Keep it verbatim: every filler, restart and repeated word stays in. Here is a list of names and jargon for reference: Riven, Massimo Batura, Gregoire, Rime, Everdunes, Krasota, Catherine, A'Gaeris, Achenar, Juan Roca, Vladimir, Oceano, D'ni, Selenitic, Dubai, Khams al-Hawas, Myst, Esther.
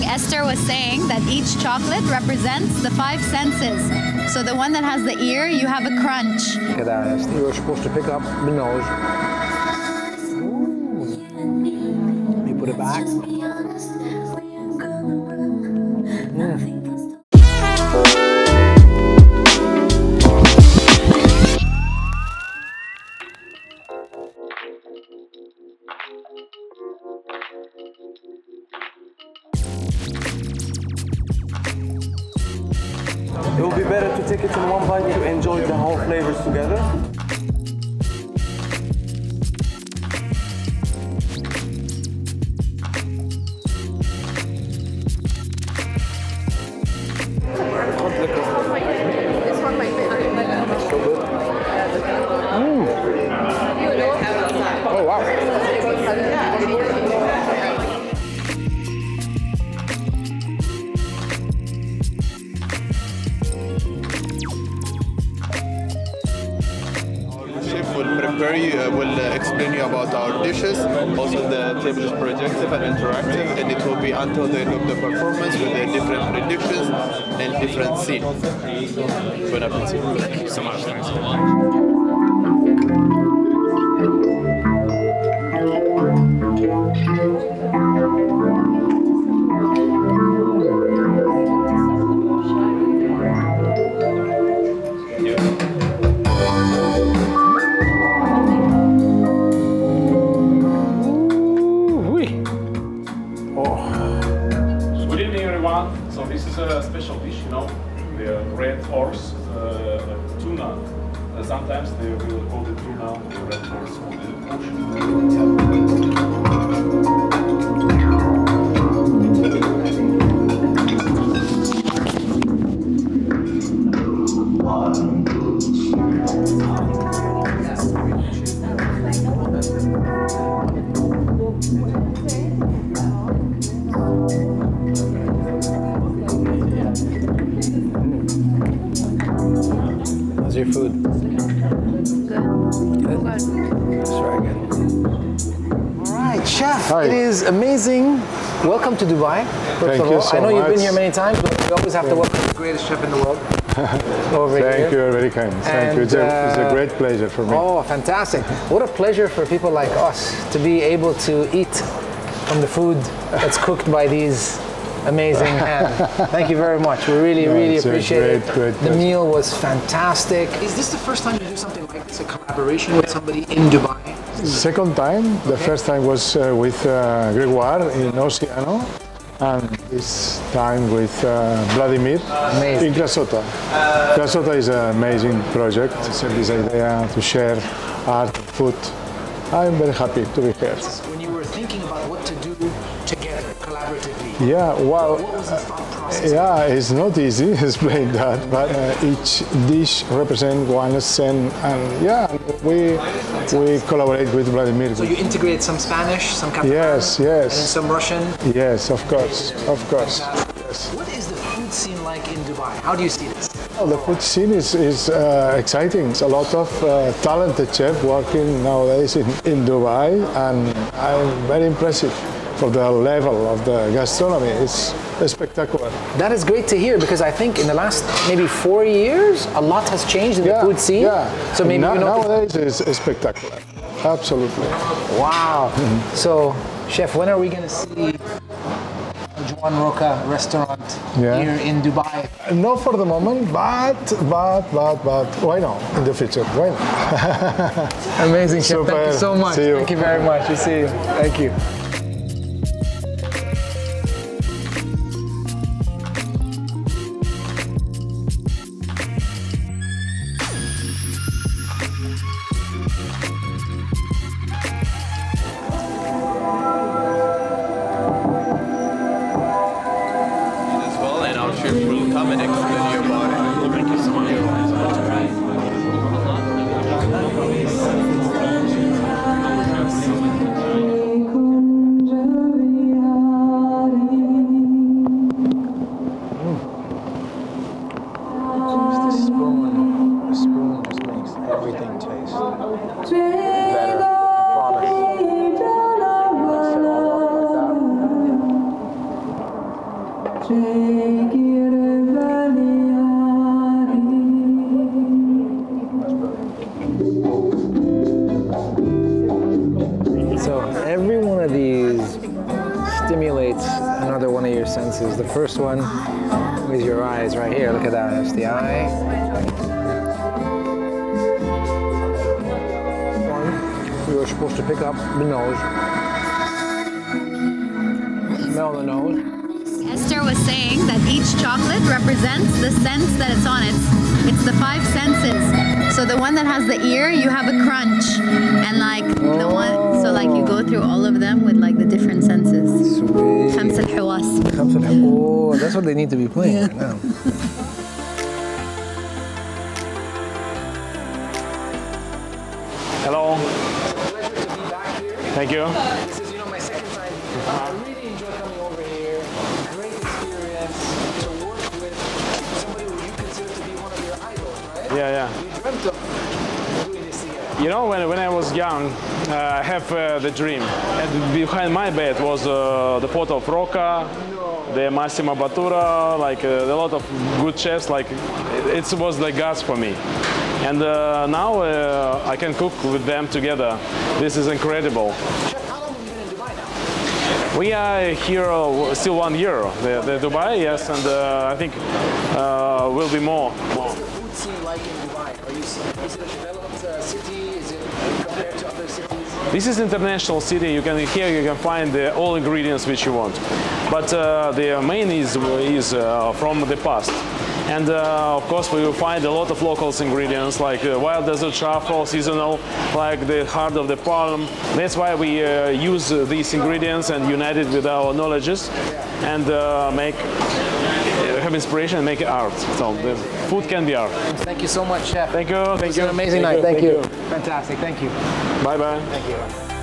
morning, Esther was saying that each chocolate represents the five senses. So the one that has the ear, you have a crunch. Look at that, Esther. You're supposed to pick up the nose. Ooh. You put it back. Yeah. It will be better to take it in one bite to enjoy the whole flavors together. This one might be so good. Mm. Oh wow. Uh, will uh, explain you about our dishes. Also, the table is projective and interactive, and it will be until the end of the performance with the different predictions and different scenes. Bon appétit. Thank you so much. Thanks so much. So this is a special dish, you know, the red horse uh, tuna. Uh, sometimes they will call the tuna the red horse of the ocean. How's your food? Good. Good? That's very good. All right, Chef, Hi. It is amazing. Welcome to Dubai. First Thank of all, you so I know much. You've been here many times, but we always have yeah. to welcome the greatest chef in the world. Over Thank here. You, very kind. Thank and, you. It's a, uh, it's a great pleasure for me. Oh, fantastic. What a pleasure for people like us to be able to eat from the food that's cooked by these amazing hand. Thank you very much. We really, no, really appreciate great, it. Great the meal was fantastic. Is this the first time you do something like this, a collaboration with somebody in Dubai? Second time. The okay. first time was uh, with uh, Gregoire in Oceano, and this time with uh, Vladimir amazing. in Krasota. Uh, Krasota is an amazing project. It's this idea to share art and food. I'm very happy to be here. When you were thinking about what to do together, collaboratively. Yeah, well, what was the thought process? Yeah, it's not easy to explain that, but uh, each dish represents one scene, and yeah, we we collaborate with Vladimir. So you integrate some Spanish, some Catalan, yes, yes, and some Russian. Yes, of course, of course. Yes. What is the food scene like in Dubai? How do you see this? Well, the food scene is, is uh, exciting. It's a lot of uh, talented chefs working nowadays in, in Dubai, and I'm very impressive. For the level of the gastronomy, it's spectacular. That is great to hear, because I think in the last maybe four years, a lot has changed in yeah, the food scene. Yeah. So maybe no, you know, nowadays it's spectacular. Absolutely. Wow. Mm-hmm. So, Chef, when are we going to see Juan Roca restaurant yeah. here in Dubai? Not for the moment, but, but, but, but, why not? In the future, why not? Amazing, Chef. Super. Thank you so much. You. Thank you very much. We see you. Thank you. Will come and explain you about it. Thank you so much. Mm. Just the spoon. The spoon just makes everything taste better. I promise. Mix it all up like that. So every one of these stimulates another one of your senses. The first one is your eyes right here. Look at that, that's the eye. One, you're supposed to pick up the nose. The nose. Esther was saying that each chocolate represents the sense that it's on. It's, it's the five senses. So the one that has the ear, you have a crunch. And like oh. the one, so like you go through all of them with like the different senses. Sweet. Khams al-Hawas. Khams al-Hawas. Oh, that's what they need to be playing yeah. right now. Hello. Pleasure to be back here. Thank you. Uh, this is, you know, my second time. Uh, really Yeah, yeah. You dreamt of doing this again. You know, when, when I was young, uh, I have uh, the dream. And behind my bed was uh, the photo of Roca, no. the Massimo Batura, like uh, a lot of good chefs. Like it, it was the gods for me. And uh, now uh, I can cook with them together. This is incredible. We are here uh, still one year, the, the Dubai, yes, and uh, I think uh, will be more. What's the food scene like in Dubai? Are you, is it a developed uh, city? Is it compared to other cities? This is an international city. You can here you can find the, all ingredients which you want, but uh, the main is is uh, from the past. And uh, of course, we will find a lot of local ingredients like uh, wild desert truffle, seasonal, like the heart of the palm. That's why we uh, use uh, these ingredients and unite it with our knowledges and uh, make uh, have inspiration and make art. So the food can be art. Thank you so much, Chef. Thank you. Thank you. It was an amazing night. Thank you. Fantastic. Thank you. Bye bye. Thank you.